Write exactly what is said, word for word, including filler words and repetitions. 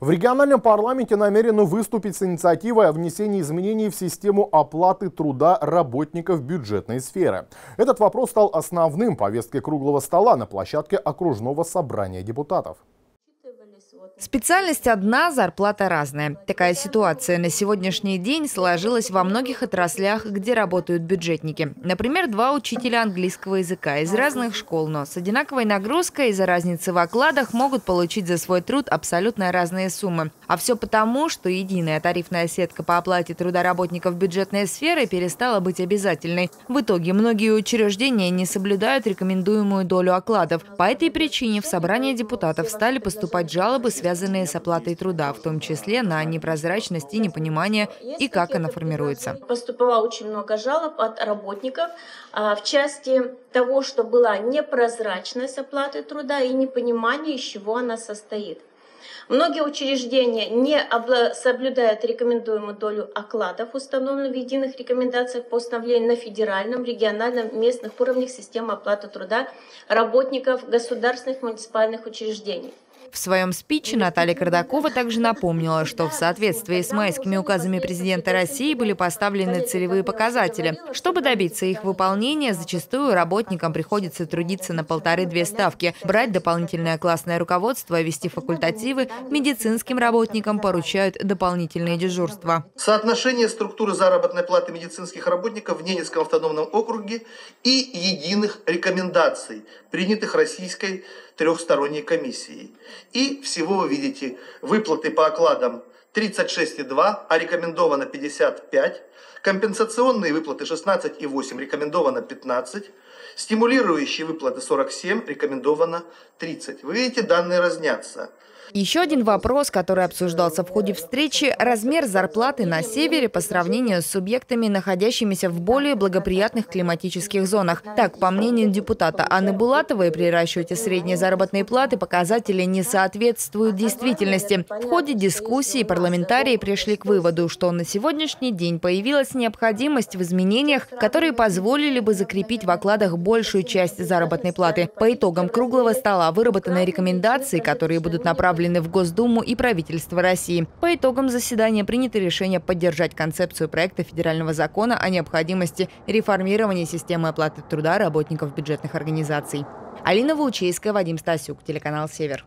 В региональном парламенте намерены выступить с инициативой о внесении изменений в систему оплаты труда работников бюджетной сферы. Этот вопрос стал основным в повестке круглого стола на площадке окружного собрания депутатов. Специальность одна, зарплата разная. Такая ситуация на сегодняшний день сложилась во многих отраслях, где работают бюджетники. Например, два учителя английского языка из разных школ, но с одинаковой нагрузкой из-за разницы в окладах могут получить за свой труд абсолютно разные суммы. А все потому, что единая тарифная сетка по оплате труда работников бюджетной сферы перестала быть обязательной. В итоге многие учреждения не соблюдают рекомендуемую долю окладов. По этой причине в собрание депутатов стали поступать жалобы, связанные с оплатой труда, в том числе на непрозрачность и непонимание, и как она формируется. Поступало очень много жалоб от работников в части того, что была непрозрачность оплаты труда и непонимание, из чего она состоит. Многие учреждения не соблюдают рекомендуемую долю окладов, установленных в единых рекомендациях по установлению на федеральном, региональном, местных уровнях системы оплаты труда работников государственных муниципальных учреждений. В своем спиче Наталья Кардакова также напомнила, что в соответствии с майскими указами президента России были поставлены целевые показатели. Чтобы добиться их выполнения, зачастую работникам приходится трудиться на полторы-две ставки, брать дополнительное классное руководство, вести факультативы, медицинским работникам поручают дополнительные дежурства. Соотношение структуры заработной платы медицинских работников в Ненецком автономном округе и единых рекомендаций, принятых Российской трехсторонней комиссией. И всего вы видите выплаты по окладам тридцать шесть и две десятых, а рекомендовано пятьдесят пять, компенсационные выплаты шестнадцать и восемь, рекомендовано пятнадцать, стимулирующие выплаты сорок семь, рекомендовано тридцать. Вы видите, данные разнятся. Еще один вопрос, который обсуждался в ходе встречи – размер зарплаты на севере по сравнению с субъектами, находящимися в более благоприятных климатических зонах. Так, по мнению депутата Анны Булатовой, при расчете средней заработной платы показатели не соответствуют действительности. В ходе дискуссии парламентарии пришли к выводу, что на сегодняшний день появилась необходимость в изменениях, которые позволили бы закрепить в окладах большую часть заработной платы. По итогам круглого стола выработаны рекомендации, которые будут направлены в Госдуму и правительство России. По итогам заседания принято решение поддержать концепцию проекта федерального закона о необходимости реформирования системы оплаты труда работников бюджетных организаций. Алина Волчейская, Вадим Стасюк, телеканал Север.